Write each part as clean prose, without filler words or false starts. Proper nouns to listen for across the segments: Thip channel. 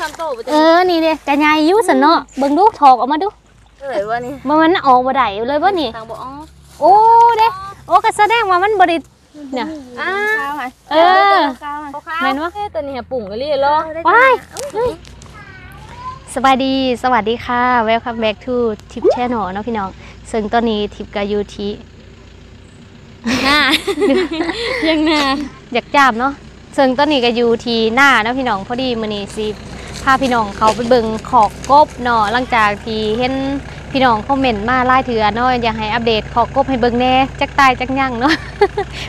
ทำโตไปเออนี่เด็กกระยายยุ่สันเนาะเบิ่งดูถอกออกมาดูเลยวะนี่มันออกบ่ได้เลยวะนี่โอ้เด็กโอ้กระแสแดงว่ามันบริเนี่ยอ้าวเออไหนวะตัวนี้ปุ่งก็เรียกล้อว้ายสบายดีสวัสดีค่ะ Welcome back to ทิปแชนแนลเนาะพี่น้องซึ่งตอนนี้ทิปกายูทีหน้ายังหน้าอยากจับเนาะซึ่งตอนนี้กายูทีหน้าเนาะพี่น้องพอดีมื้อนี้สิพาพี่น้องเขาไปเบิ่งขอกกบเนาะหลังจากที่เห็นพี่น้องคอมเมนต์มาไล่เถื่อเนาะอยากให้อัปเดตขอกกบให้เบิ่งแน่จักตายจักย่างเนาะ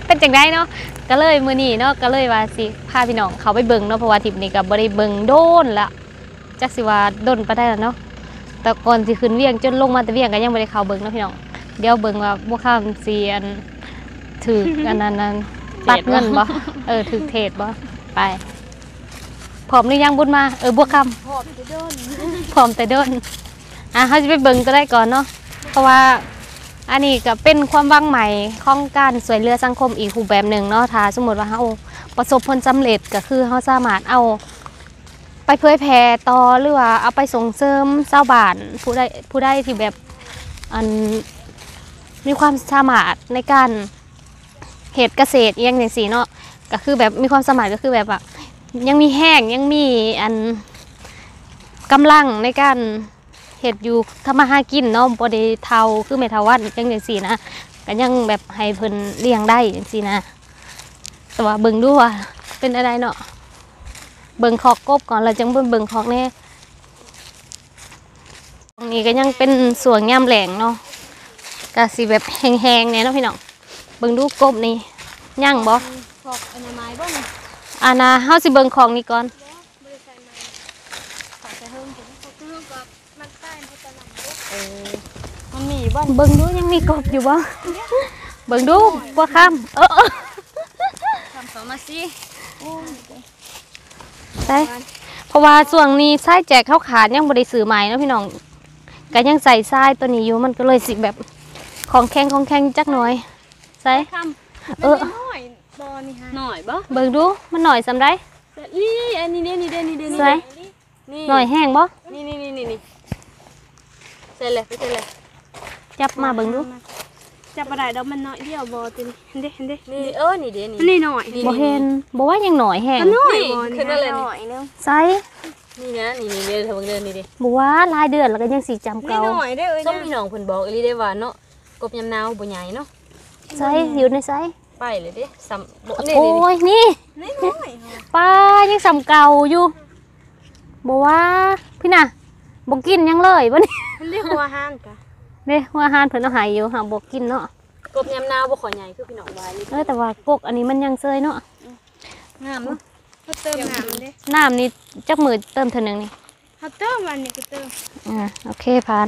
เป็นจังไดเนาะก็เลยมื้อนี้เนาะก็เลยว่าสิพาพี่น้องเขาไปเบิ่งเนาะเพราะว่าทิปนี้ก็บ่ได้เบิ่งโดนละจักสิว่าด้นไปได้แล้วเนาะแต่ก่อนสิขึ้นเวียงจนลงมาแต่เวียงก็ยังไม่ได้เข้าเบิ้งนะพี่น้องเดี๋ยวเบิ้งว่าพวกข้ามเซียนถืออันนั้นตัดเงินบ่เออถือเทศบ่ไปผอมหรือยังบุญมาเออบวกข้ามผอมแต่ด้นผอมแต่ด้นอ่ะเขาจะไปเบิ้งตัวได้ก่อนเนาะเพราะว่าอันนี้ก็เป็นความว่างใหม่ของการสวยเรือสังคมอีกรูปแบบหนึ่งเนาะถ้าสมมติว่าเขาประสบผลสำเร็จก็คือเขาสามารถเอาไปเผยแพร่ต่อหรือว่าเอาไปส่งเสริมชาวบ้านผู้ได้ที่แบบอันมีความสามารถในการเหตุเกษตรอย่างนี้สิเนาะก็คือแบบมีความสามารถก็คือแบบอะยังมีแห้งยังมีอันกำลังในการเหตุอยู่ทำมาหากินเนาะบ่ได้เฒ่าคือไม่เฒ่าวัดอย่างนี้สินะก็ยังแบบให้เพิ่นเลี้ยงได้อย่างนี้นะแต่ว่าเบิ่งดูว่าเป็นอะไรเนาะเบิ่งคอกกบก่อนเราจังเบิ่งคอกนี่ตรงนี้ก็ยังเป็นสวนยามแหลงเนาะกะสีแบบแห้งๆเนี่ยเนาะพี่น้องเบิ่งดูกบนี่ย่างบ่คอกอนาไม้บ่อาณาเฮาสิเบิ่งคอกนี่ก่อนมันมีบ่เบิ่งดูยังมีกบอยู่บ่เบิ่งดูพวกข้ามเออข้ามสองมาสิเพราะว่าส่วนนี้ไส้แจกเข้าขาดยังบริสื่อใหม่นะพี่น้องก็ยังใส่ไส้ตัวนี้อยู่มันก็เลยสิแบบของแข็งจักหน่อยใส่เออหน่อยบอนี่ฮะหน่อยบ่เบิ่งดูมันหน่อยสำไรนี่อันนี้เนี่ยนี่เด่นนี่เด่นใส่หน่อยแห้งบ่นี่ใส่เลยใส่เลยจับมาเบิ่งดูจับอะไรดอกมันหน่อยเดียวบอตัวนี้เด่นนี่เออนี่เด่นนี่หน่อยบอเห็นบอกว่ายังหน่อยแห้งหน่อยขึ้นมาเลยหน่อยนึงใส่นี่นะนี่เดือนทั้งเดือนนี่ดิบอกว่าลายเดือนแล้วก็ยังสีจำเก่าหน่อยได้เลยส้มพี่น้องเพิ่นบอกอีลี่ได้ว่าเนาะกบยำนาวบัวใหญ่เนาะใส่อยู่ในใส่ไปเลยดิสัมโอ้ยนี่ป้ายังสัมเก่าอยู่บอกว่าพี่น่ะบอกกินยังเลยวันนี้เรียกว่าห้างกะเนี่ยว่าหานเพิ่นเอาหายอยู่หาบกกินเนาะกบยำนาวบ่ขอใหญ่คือพี่น้องวายเลยเออแต่ว่ากบอันนี้มันยังเซยเนาะน้ำเนาะเขาเติมน้ำเลยน้ำนี่จักมือเติมเท่านึงนี่เขาเติมวันนี้ก็เติมโอเคผ่าน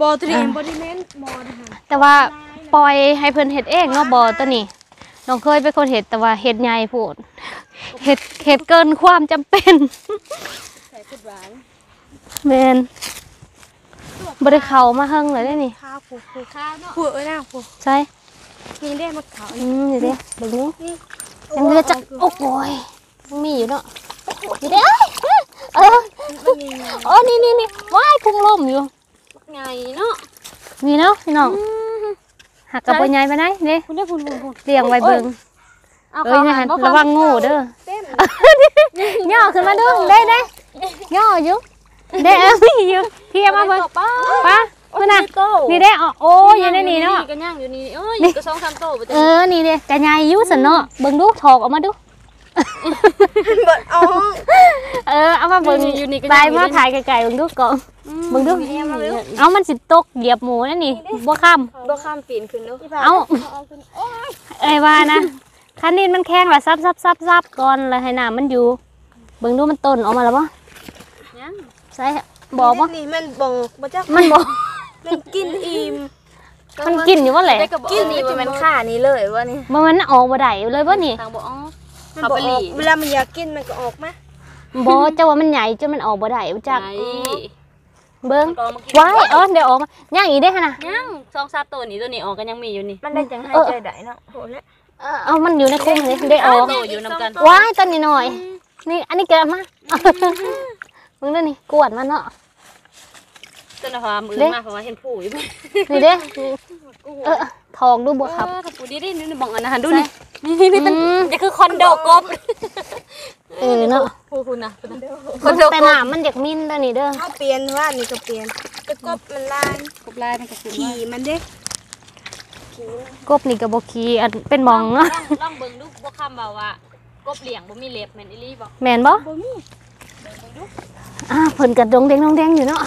บอตัวนี้บอดี้เมนบอนะคะแต่ว่าปล่อยให้เพิ่นเห็ดเองเนาะบอตัวนี้น้องเคยเป็นคนเห็ดแต่ว่าเห็ดใหญ่โพดเห็ดเกินความจำเป็นใส่ขุดหวานแมนบริเขามาเฮงเลยได้นี่ข้าวผูกเอ้ยน้าผูกใช่นี่ได้มาเขานี่ได้เบิ่งนี่ยังเรือจักโอ้โหมีอยู่เนาะนี่ได้เอออ๋อนี่ว่ายคุ้งลมอยู่ไงเนาะมีเนาะพี่น้องหักกระปุกใหญ่ไปไหนนี่คุณได้คุณเรียงไว้เบิ่งเอ้ยระวังงูเด้อย่อขึ้นมาเด้อได้ย่ออยู่เด้ออยู่เทียมมาเบิ่งป้าเมื่อน่ะนี่เด้อโอ้ยอยู่ในนี่เนาะกระย่างอยู่นี่โอ้ยกระซองทำโตไปเออนี่เด้อกระยายยุ่สันเนาะเบิ่งดูถอกออกมาดูเออเอามาเบิ่งตายมาถ่ายไกลๆเบิ่งดูก่อนเบิ่งดูเอามันสิตกเหยียบหมูนั่นนี่บ่ข้ามปีนขึ้นเนาะเอาไอ้ว่านะคันนี้มันแข็งละซับก่อนแล้วให้น้ำมันอยู่เบิ่งดูมันต้นออกมาแล้วบ่ใช่บอกว่านี่มันบอกมาจากมันบอกมันกินอิ่มมันกินอยู่ว่าอะไรกินนี่มันข่านี่เลยวะนี่มันออกมาได้เลยวะนี่เขาไปหลีเวลามันอยากกินมันก็ออกมาบอกเจ้าว่ามันใหญ่จนมันออกมาได้จากเบิ้งว้ายอ๋อเดี๋ยวออกมาย่างอีได้ขนาดย่างซองซาตัวนี้ตัวนี้ออกกันยังมีอยู่นี่มันได้จังให้ใจได้เนาะโหแล้วเอามันอยู่ในคุ้มเลยได้ออกว้ายตัวนี้หน่อย นี่อันนี้เกิดมามึงนั่นนี่กวดมันเนาะเจ้าหน้าฟ้ามือมาเพราะว่าเห็นผู้อยู่นี่เด้ทองดูบวกครับผู้ดีดินี่มองอันนั้นดูนี่นี่เป็นจะคือคอนโดกบเออเนาะผู้คุณนะคอนโดกบแต่หนามมันอยากมินตัวนี้เด้อเขาเปลี่ยนว่านี่ก็เปลี่ยนแต่กบมันลายกบลายมันก็ขี่มันเด้กบนี่กับบกีอันเป็นมองเนาะล่องเบิ้งดูบวกคำบอกว่ากบเหลี่ยงบ่มีเล็บแมนอิลี่บอกแมนบ่เพิ่นกระดงแดงน้องแดงอยู่เนาะ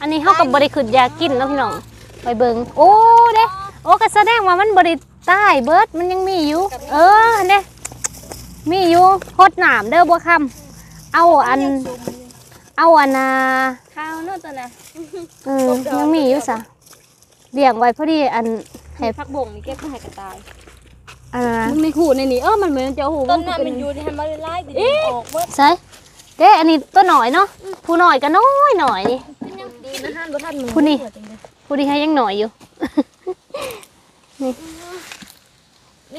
อันนี้เขากับบริขุดยากินแล้วพี่น้องไปเบิ้งโอ้เด้โอ้กระแสแดงว่ามันบริใต้เบิร์ดมันยังมีอยู่เออเด้มีอยู่โคตรหนามเด้อบัวคำเอาอันนาข้าวนู่นตัวน่ะยังมีอยู่สะเดี่ยงไว้พอดีอันให้พักบ่งนี่เก็บเพื่อให้กระต่ายมันมีหูในนี้เออมันเหมือนจะหูต้นนั้นมันอยู่ในธรรมดาไล่ดิออกเบิร์ดใช่เด้อันนี้ตัวหน่อยเนาะผู้หน่อยก็น้อยหน่อยนี่ผู้นี่ให้ยังหน่อยอยู่นี่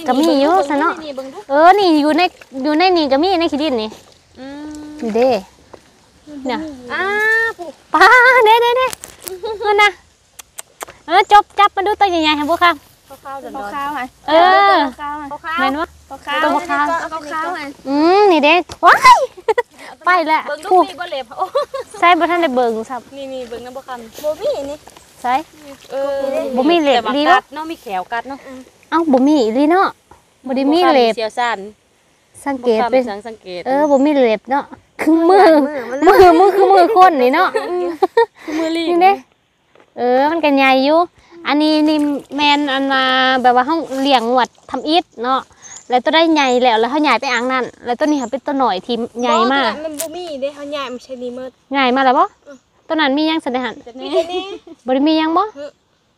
ก็มีอยู่ซะเนาะเออนี่อยู่ในนี่ก็มีในขี้ดินนี่เด้เนี่ยป้าเด้เงินนะเออจับมันดูตัวใหญ่ๆให้พวกข้าข้าวไงเออแม่นวะตัวข้าวนี่เด้ว้ายไปแล้วถูกใช่บ่ท่านได้เบิ่งสับนี่เบิ่งน้ำบ่คันบ่มีนี่ใช่บ่มีเล็บดีเนาะมีแขวกัดเนาะเอ้าบ่มีลีเนาะบ่ได้มีเล็บเสียวสั้นสังเกตเป็นสังเกตเออบ่มีเล็บเนาะคือมือคือมือคนนี่เนาะคือมือลีนี่เด้เออมันก็ใหญ่อยู่อันนี้นี่แมนอันมาแบบว่าเฮาเลี้ยงหวดทำอิฐเนาะแล้วตัวได้ใหญ่แล้วเฮาใหญ่ไปอ่างนั่นแล้วตัวนี้ค่ะเป็นตัวหน่อยที่ใหญ่มากมันบ่มีเด้เฮาใหญ่มันใช่นี่หมดใหญ่มาแล้วบ่ตัวนั้นมียังสะได้หั่นบ่ได้มียังบ่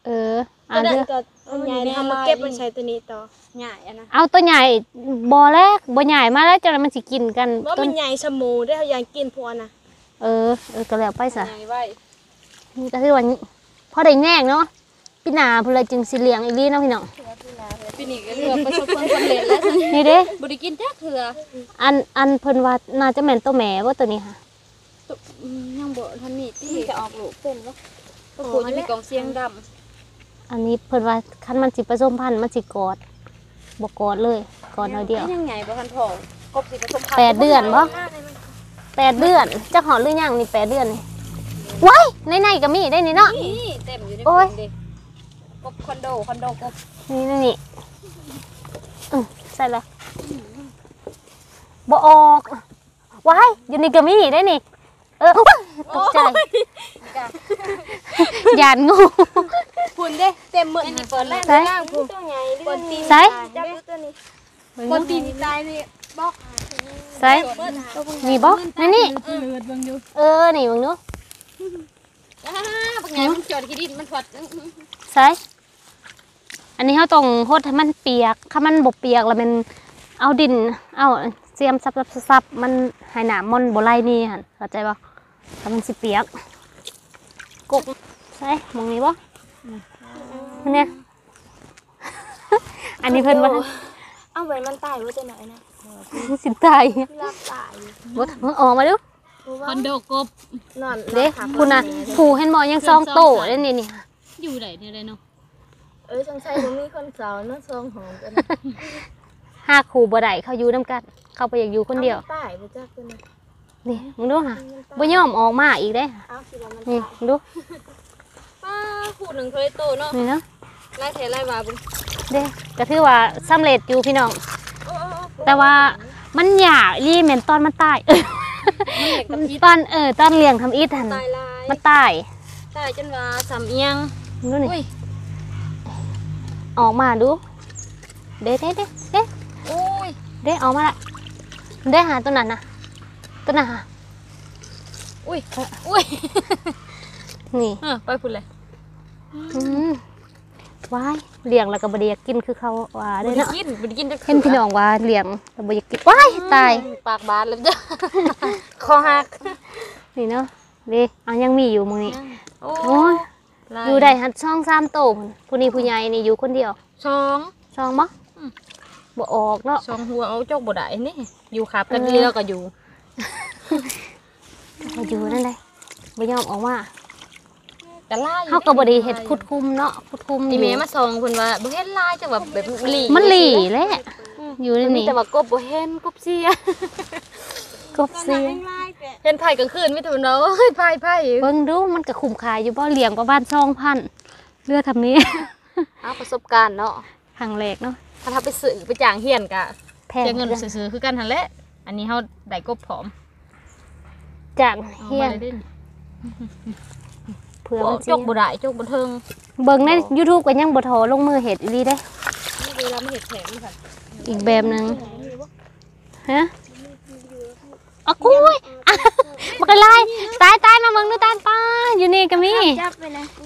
เอออันนั้นก็ใหญ่เฮามาเก็บมันใช้ตัวนี้ต่อใหญ่อ่ะนะเอาตัวใหญ่บ่แรกบ่ใหญ่มาแล้วจังมันสิกินกันบ่มันใหญ่สมูเด้เฮาอยากกินพวกน่ะเออก็แล้วไปซะใหญ่ไว้นี่ก็คือว่าพอได้แยกเนาะพี่นาพลอยจึงสีเหลืองอีลี่น้องพี่น้องพี่นี่ก็เถื่อประสบความสำเร็จแล้วนี่เด้บริกินแจ๊กเถื่ออันเพิ่นว่าน่าจะแม่นตัวแม่ว่าตัวนี้ค่ะยังบ่ทันนี่ที่จะออกลูกเป็นวะก็ควรจะมีกองเสียงดำอันนี้เพิ่นว่าคันมันสิผสมพันธุ์มันสิกอดบ่กอดเลยกอดหน่อยเดียวยังไงบ่คันทองกบสิผสมพันธุ์8 เดือนบ่8 เดือนจะห่อหรือยังนี่8 เดือนนี่ว้ายในๆก็มีได้นี่เนาะนี่เต็มอยู่ในกรงเด็กกบคอนโดกบนี่ใส่เลยบ่ออกว้ายอยู่ในกระมี่ได้นี่เออตกใจหยาดงูฝุ่นเด้เต็มมืออันนี้เปิดแล้วล่างฝุ่นเปิดตีนใส่จับดูตัวนี้เปิดตีนตายนี่บล็อกใส่นี่บล็อกนี่เออนี่มึงดูไงมันจอดกินดินมันถอดใช่อันนี้เขาต้องโคตรให้มันเปียกถ้ามันบกเปียกแล้วมันเอาดินเอาเสียมซับมันหายหนามมอนโบไลนี่หันเข้าใจป่ะถ้ามันสิเปียกกบใช่มองนี้ป่ะเนี่ยอันนี้เพิ่นว่าเอาไว้มันตายว่าจะไหนนะสิตายรับตายมึงออกมาดูคอนโดกบเด็กคุณน่ะผูเห็นมอยังซองโตได้นี่อยู่ไหนเนี่ยเลยเนาะสงสัยผมมีคนสาวน่าซองหอมกันห้าขู่บ่ได้เขาอยู่น้ำกัดเขาไปอยากอยู่คนเดียวตายไปจากตัวนี้นี่มึงดูค่ะบ่ยอมออกมาอีกได้นี่มึงดูขู่หนึ่งเคยโตเนาะนี่เนาะไล่เทไล่มาบุ้งเด็กก็คือว่าสำเร็จอยู่พี่น้องแต่ว่ามันหยาบรีเมนตอนมันตายตอนเลี้ยงทำอิฐหันมันตายจนว่าสำเอียงนู่นนี่ออกมาดูเด้เด้ออกมาละเด้หาตัวนั้นนะตัวนั้นหาอุ้ยนี่ไปพูดเลยว้ายเลี้ยงแล้วก็บริยากินคือเขาว่าได้เนาะบริกินจะเห็นพี่น้องว่าเลี้ยงแล้วบริยากินว้ายตายปากบาดแล้วจ้ะคอหักนี่เนาะดีเอายังมีอยู่มึงนี่โอ้ยอยู่ได้หัดช่อง3 โตผู้ใหญ่นี่อยู่คนเดียวช่องบ่ออกเนาะช่องหัวเอาโจกบ่ได้นี่อยู่ขับกันดีแล้วก็อยู่ มาอยู่นั่นเลยไม่ยอมออกมาแต่ลายเขากระบอกดีเห็ดคุดคุมเนาะคุดคุมดีเมมาซองคุณว่าบุเห็ดลายจะแบบหลีมันหลีเลยอยู่ในนี้แต่ว่ากบบุเห็ดกบเสียกบเสียเห็นไผ่กลางคืนไม่ถูกเนาะไผ่เบิ้งดูมันกระคุ้มขายอยู่บ่เลี้ยงประมาณ2,000เลือดทำนี้เอาประสบการณ์เนาะทางแรกเนาะถ้าทำไปสื่อไปจ่างเฮียนกะแพงเงินซื้อคือกันทันแหละอันนี้เขาได้กบผอมจ่างเฮียนเพื่อจกบุได้จกบุเทิงเบิ้งในยูทูบกันยังบุทอลงมือเห็ดดีได้อีกแบบนึงฮะอ๋อคุยมันก็ไล่ตายมาเมืองนู้นตายป้าอยู่นี่ก็มี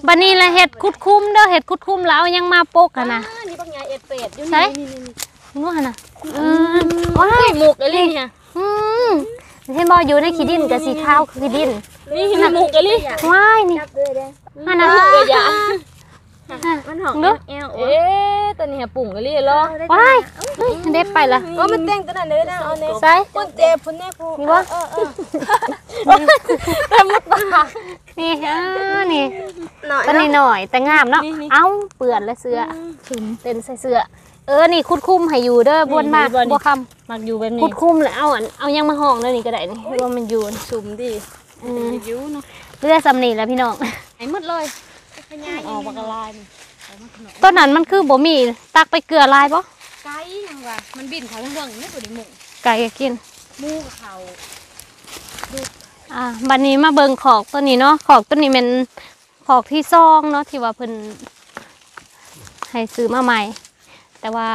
บันนี้ละเห็ดคุดคุ้มเด้อเห็ดคุดคุ้มแล้วยังมาโปกกันนะใช่นู้นนะว้ายหมกอะไรเนี่ยเห็นบออยู่ในขีดินกับสีขาวขีดินนี่หมกอะไรว้ายนี่ฮะนะมันหอมเนาะเอ๊ะตอนนี้ปุ่มก็เรียล้อว้ายเด็บไปละก็มันเต้นตอนนั้นเลยนะเอาเนยใส่คนเจ็บคนแน่ผู้นี่วะแต่มุดปากนี่ฮะนี่ตอนนี้หน่อยแต่งามเนาะเอ้าเปื่อนและเสื้อเต้นใส่เสื้อนี่คุดคุ้มให้อยู่เด้อบ้วนมากบ้วคำมักอยู่แบบนี้คุดคุ้มแล้วเอายังมาห่องเลยนี่ก็ได้นี่ว่ามันอยู่สุ่มดีเลือดสำนีแล้วพี่น้องไอ้หมดเลยออกบักลายต้นนั้นมันคือบ่มีตักไปเกลือลายปะไก่ยังวะมันบินเขาเรื่องนี่ตัวนี้หมูไก่กินมูกับเขาดูบันนี้มาเบิ่งขอกตัวนี้เนาะขอกตัวนี้เป็นขอกที่ซองเนาะที่ว่าเพิ่นให้ซื้อมาใหม่แต่ว่า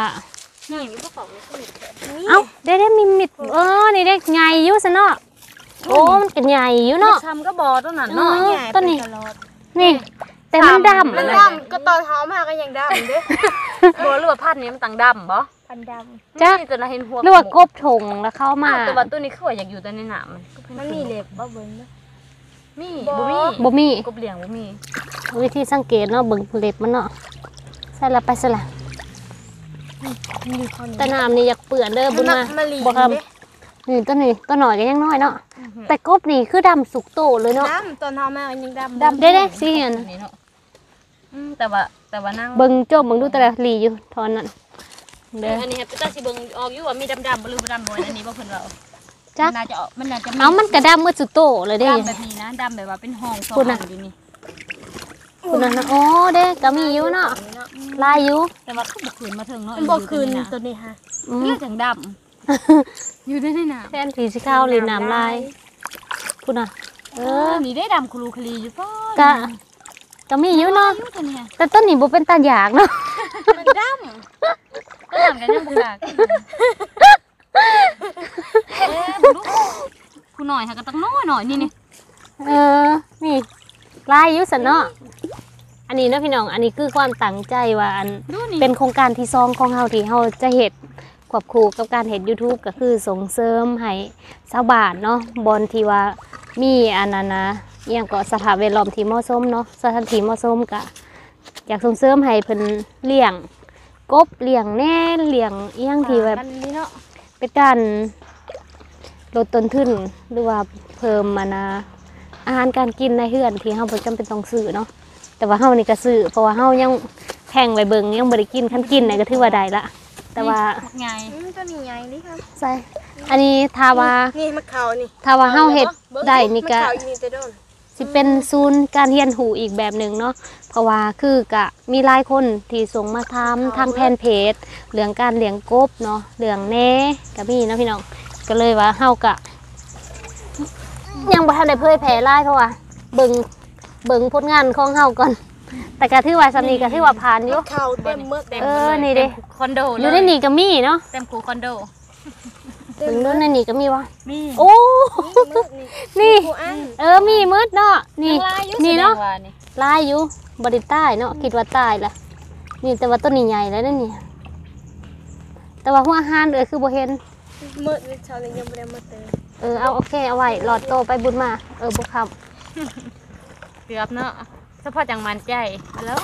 เอ้าได้มีมิดนี่ได้ใหญ่อยู่ซะเนาะโอ้มันก็ใหญ่อยู่เนาะทำก็บ่อต้นนั้นเนาะต้นนี้นี่แต่มันดำมันดำก็ตอนเท้ามากก็ยังดำเด้บัวหรือว่าพันนี้มันต่างดำปะพันดำจ้าตัวน่าเห็นหัวหรือว่ากบถงแล้วเข้ามาแต่ว่าตัวนี้เขาอยากอยู่แต่ในหนามมันมีเล็บบ้าเบิ้งมีบ่มีกบเหลียงบ่มีวิธีสังเกตเนาะเบิ้งเล็บมันเนาะใส่ละไปสละแต่หนามนี่อยากเปื่อนเด้อบุญมาบอกคำนี่ตัวนี้ตัวหน่อยก็ยังน้อยเนาะแต่กบนี่คือดำสุกโตเลยเนาะดำตอนเท้ามากก็ยังดำได้สิเห็นแต่ว่านั่งเบิ้งโจมเบิ้งดูแต่ละหลีอยู่ทอนนั่นเด้ออันนี้ครับพี่ตาสิเบิ้งออกอยู่ว่ามีดำๆบลูดำบอยอันนี้บ่เพิ่นเราจ้ามันน่าจะเอามันกระดำเมื่อสุดโตเลยได้ดำแบบนี้นะดำแบบว่าเป็นห้องซองอยู่นี่คุณนั่นนะโอ้เด้ก็มีอยู่เนาะลายอยู่แต่ว่าเขาบ่คืนมาถึงเนาะบ่คืนตัวนี้ฮะเลือดอย่างดำอยู่ได้ในน้ำแทนผีสีขาวหรือน้ำลายคุณน่ะนี่ได้ดำคลูคลีอยู่ป้อกะก็มีอยู่เนาะแต่ต้นนี้บุเป็นตาหยากเนาะมันดำต้นหนามกันยังบุหยากคุณหน่อยค่ะก็ต้องน้อยนี่นี่ลายยุสเนาะอันนี้นะพี่น้องอันนี้คือความตั้งใจว่าอันเป็นโครงการที่ซองของเฮาที่เฮาจะเห็ดควบคู่กับการเห็ด YouTube ก็คือส่งเสริมให้ชาวบ้านเนาะบนที่ว่ามีอันนั้นนะอย่างก็สถาบันแวดล้อมที่เหมาะสมเนาะสถานที่เหมาะสมกะอยากส่งเสริมให้เพิ่นเลี้ยงกบเลี้ยงแน่เลี้ยงเอี้ยงที่แบบเป็นการลดต้นทุนหรือว่าเพิ่มมานะอาหารการกินในเฮือนที่เฮาบ่จำเป็นต้องซื้อเนาะแต่ว่าเฮานี่ก็ซื้อเพราะว่าเฮายังแพงไว้เบิ่งยังบ่ได้กินคันกินน่ะก็ถือว่าได้ละแต่ว่าไงตัวนี้ใหญ่นี่ครับใช่อันนี้ทาวานี่มะเขานี่ทาวาเฮาเฮ็ดได้นี่ก็สิเป็นศูนย์การเรียนรู้อีกแบบหนึ่งเนาะเพราะว่าคือกะมีหลายคนที่ส่งมาถามทางแพนเพจเรื่องการเลี้ยงกบเนาะเรื่องแหนกับพี่เนาะพี่น้องก็เลยว่าเฮากะยังบ่ทันได้เผยแพร่หลายเพราะว่าเบิ่งผลงานของเฮาก่อนแต่กะถือว่าสำนีกะถือว่าผ่านอยู่เขาเต็มเมือกเต็มนี่เด้คอนโดอยู่ในนี่ก็มีเนาะเต็มคูคอนโดถึงนู้นในนี่ก็มีวะมีโอ้นี่มีมืดเนาะนี่เนาะลายอยู่บริใต้เนาะคิดว่าใต้ละนี่แต่ว่าต้นนี้ใหญ่แล้วนี่แต่ว่าหัวอาหารเลยคือโบเฮนมืดชาวเลี้ยงไม่ได้มาเติมเอาโอเคเอาไว้หลอดโตไปบุญมาบุคคำเกือบเนาะเฉพาะจังมันใจแล้ว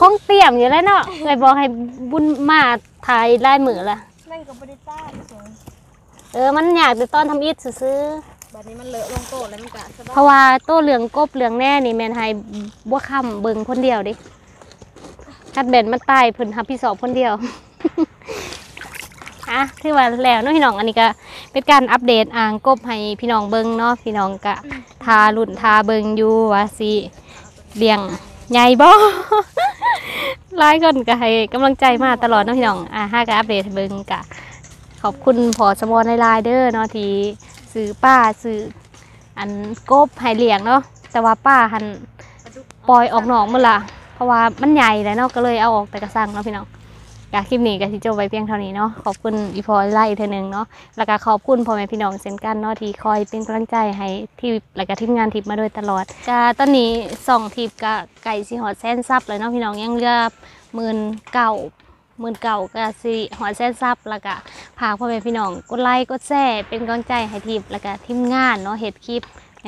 คงเตี่ยมอยู่แล้วเนาะเลยบอกให้บุญมาถ่ายลายมือละนั่นก็บริใต้ มันอยากติดต้อนทำอิฐซื้อบัดนี้มันเลอะลงโตแล้วมันกะเพราะว่าโตเหลืองกบเหลืองแน่นี่แมนไฮบัวคำเบิงคนเดียวดิคัดเบนมันตายพื้นทับพี่สอบคนเดียวอ่ะที่ว่าแล้วน้องพี่น้องอันนี้ก็เป็นการอัปเดตอ่างกบให้พี่น้องเบิงเนาะพี่น้องกะทาลุ่นทาเบิงอยู่ว่าสิเลี้ยงใหญ่บ่ไลค์ก่อนก็ให้กำลังใจมาตลอดน้องพี่น้องห้าก็อัปเดตเบิงกะขอบคุณพอสมอนไลน์เด้อเนาะที่ซื้อป้าซื้ออันกบให้เลี้ยงเนาะแต่ว่าป้าหันปล่อยออกหนองเมื่อละเพราะว่ามันใหญ่แล้วเนาะก็เลยเอาออกแต่กระซังเนาะพี่น้องกะคลิปนี้กะที่จบไว้เพียงเท่านี้เนาะขอบคุณอีพอไลน์อีกเท่านึงเนาะแล้วก็ขอบคุณพ่อแม่พี่น้องเช่นกันเนาะที่คอยเป็นกำลังใจให้ทีมและก็ทีมงานทีมมาโดยตลอดกะตอนนี้ส่องทีมกะไก่สีหอดแซนซับเลยเนาะพี่น้องยังเลือก19,000กะสิหอดแซนซับแล้วก็พาพ่อแม่พี่น้องกดไลค์กดแชร์เป็นกำลังใจให้ทีมและก็ทีมงานเนาะเฮ็ดคลิป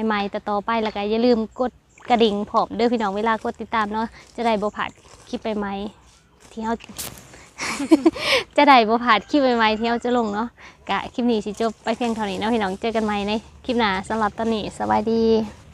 ใหม่ๆต่อไปแล้วก็อย่าลืมกดกระดิ่งผอมเด้อพี่น้องเวลากดติดตามเนาะจะได้บ่พลาดคลิปใหม่ๆที่เฮาจะได้บ่พลาดคลิปใหม่ๆที่เฮาจะลงเนาะกะคลิปนี้สิจบไปเพียงเท่านี้เนาะพี่น้องเจอกันใหม่ในคลิปหน้าสำหรับตอนนี้สวัสดี